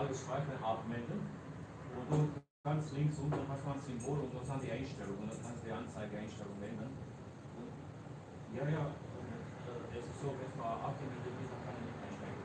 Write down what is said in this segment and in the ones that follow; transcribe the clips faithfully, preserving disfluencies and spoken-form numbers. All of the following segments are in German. alle Speicherarten melden. Und du kannst links unten hast du ein Symbol und dann kannst du die Einstellung und dann kannst du die Anzeigeeinstellung ändern. Ja, ja, es ist so, wenn man abhängig ist, dann kann ich nicht einsteigen.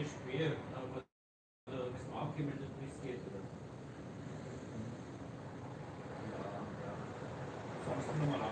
Schwer, aber wenn du abgemeldet bist, geht oder? Ja, ja. Sonst nochmal